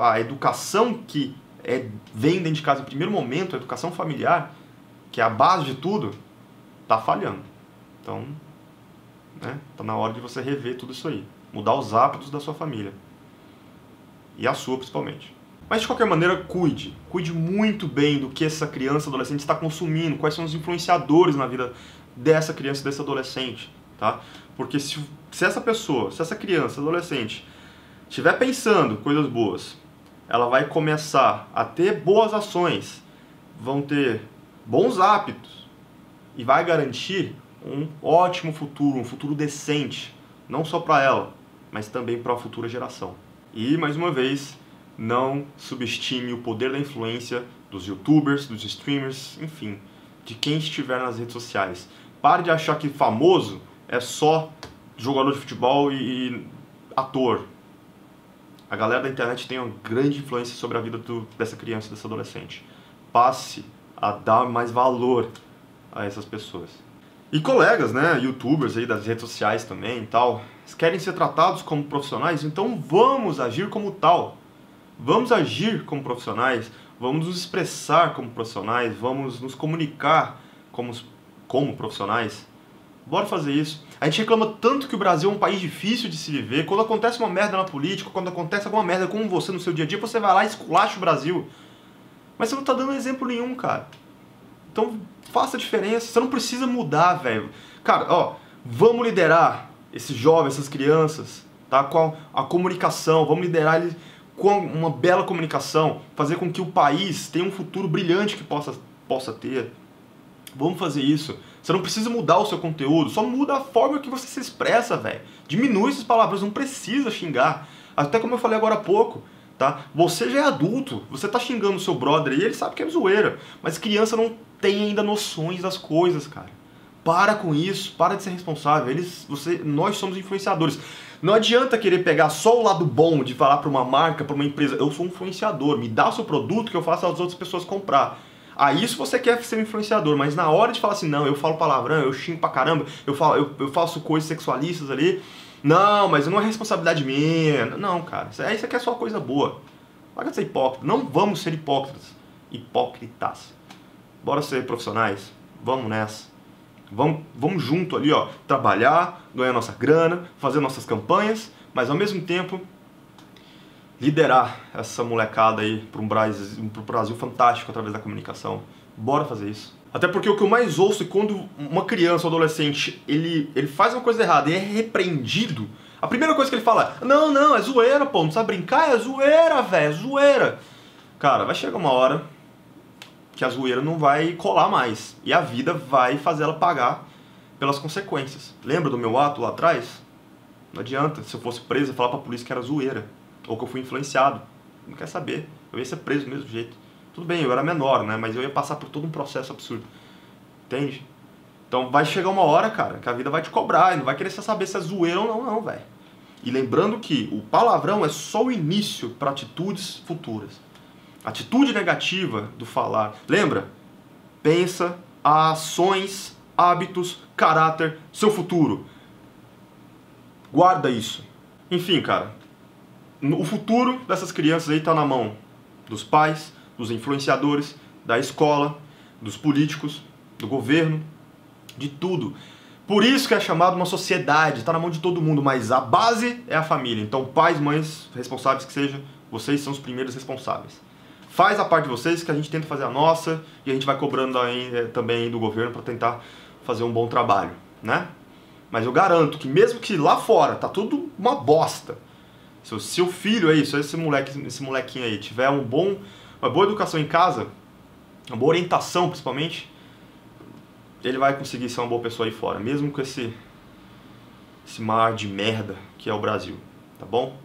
A educação que vem dentro de casa no primeiro momento, a educação familiar, que é a base de tudo, tá falhando. Então... né? Tá na hora de você rever tudo isso aí. Mudar os hábitos da sua família. E a sua, principalmente. Mas, de qualquer maneira, cuide. Cuide muito bem do que essa criança, adolescente está consumindo. Quais são os influenciadores na vida dessa criança e desse adolescente. Tá? Porque se essa pessoa, se essa criança, adolescente, estiver pensando coisas boas, ela vai começar a ter boas ações, vão ter bons hábitos e vai garantir um ótimo futuro, um futuro decente, não só para ela, mas também para a futura geração. E, mais uma vez, não subestime o poder da influência dos youtubers, dos streamers, enfim, de quem estiver nas redes sociais. Pare de achar que famoso é só jogador de futebol e ator. A galera da internet tem uma grande influência sobre a vida dessa criança, dessa adolescente. Passe a dar mais valor a essas pessoas. E colegas, né, youtubers aí das redes sociais também e tal, querem ser tratados como profissionais, então vamos agir como tal. Vamos agir como profissionais, vamos nos expressar como profissionais, vamos nos comunicar como profissionais. Bora fazer isso. A gente reclama tanto que o Brasil é um país difícil de se viver. Quando acontece uma merda na política, quando acontece alguma merda com você no seu dia a dia, você vai lá e esculacha o Brasil. Mas você não tá dando exemplo nenhum, cara. Então... faça a diferença, você não precisa mudar, velho. Cara, ó, vamos liderar esses jovens, essas crianças, tá? Com a comunicação, vamos liderar eles com uma bela comunicação, fazer com que o país tenha um futuro brilhante que possa ter. Vamos fazer isso. Você não precisa mudar o seu conteúdo, só muda a forma que você se expressa, velho. Diminui essas palavras, não precisa xingar. Até como eu falei agora há pouco. Tá? Você já é adulto, você tá xingando o seu brother e ele sabe que é zoeira, mas criança não tem ainda noções das coisas, cara. Para com isso, para de ser responsável. Nós somos influenciadores. Não adianta querer pegar só o lado bom de falar pra uma marca, pra uma empresa, eu sou um influenciador, me dá o seu produto que eu faço as outras pessoas comprar. Aí isso você quer ser um influenciador, mas na hora de falar assim, não, eu falo palavrão, eu xingo pra caramba, eu faço coisas sexualistas ali. Não, mas não é responsabilidade minha. Não, cara. Isso aqui é só coisa boa. Para de ser hipócrita. Não vamos ser hipócritas. Hipócritas. Bora ser profissionais. Vamos nessa. Vamos junto ali, ó. Trabalhar, ganhar nossa grana, fazer nossas campanhas, mas ao mesmo tempo liderar essa molecada aí para um Brasil fantástico através da comunicação. Bora fazer isso. Até porque o que eu mais ouço é quando uma criança ou adolescente, ele faz uma coisa errada e é repreendido, a primeira coisa que ele fala é, não, é zoeira, pô, não sabe brincar, é zoeira, velho, é zoeira. Cara, vai chegar uma hora que a zoeira não vai colar mais e a vida vai fazer ela pagar pelas consequências. Lembra do meu ato lá atrás? Não adianta, se eu fosse preso, eu ia falar pra polícia que era zoeira. ou que eu fui influenciado. Não quer saber, eu ia ser preso do mesmo jeito. Tudo bem, eu era menor, né? Mas eu ia passar por todo um processo absurdo. Entende? Então vai chegar uma hora, cara, que a vida vai te cobrar e não vai querer saber se é zoeira ou não, velho. E lembrando que o palavrão é só o início para atitudes futuras. Atitude negativa do falar. Lembra? Pensa, ações, hábitos, caráter, seu futuro. Guarda isso. Enfim, cara, o futuro dessas crianças aí tá na mão dos pais, dos influenciadores, da escola, dos políticos, do governo, de tudo. Por isso que é chamado uma sociedade, tá na mão de todo mundo, mas a base é a família. Então, pais, mães, responsáveis que sejam, vocês são os primeiros responsáveis. Faz a parte de vocês que a gente tenta fazer a nossa e a gente vai cobrando aí, também do governo para tentar fazer um bom trabalho, né? Mas eu garanto que mesmo que lá fora tá tudo uma bosta, se o seu filho aí, se esse molequinho aí tiver uma boa educação em casa, uma boa orientação principalmente, ele vai conseguir ser uma boa pessoa aí fora, mesmo com esse mar de merda que é o Brasil, tá bom?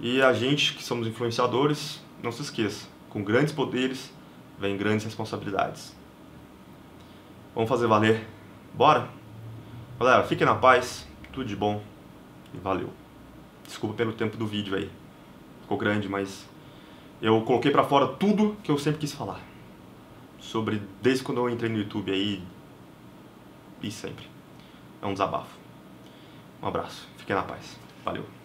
E a gente, que somos influenciadores, não se esqueça, com grandes poderes vem grandes responsabilidades. Vamos fazer valer. Bora? Galera, fiquem na paz, tudo de bom e valeu. Desculpa pelo tempo do vídeo aí, ficou grande, mas eu coloquei pra fora tudo que eu sempre quis falar. Sobre, desde quando eu entrei no YouTube aí, e sempre. É um desabafo. Um abraço, fiquem na paz, valeu.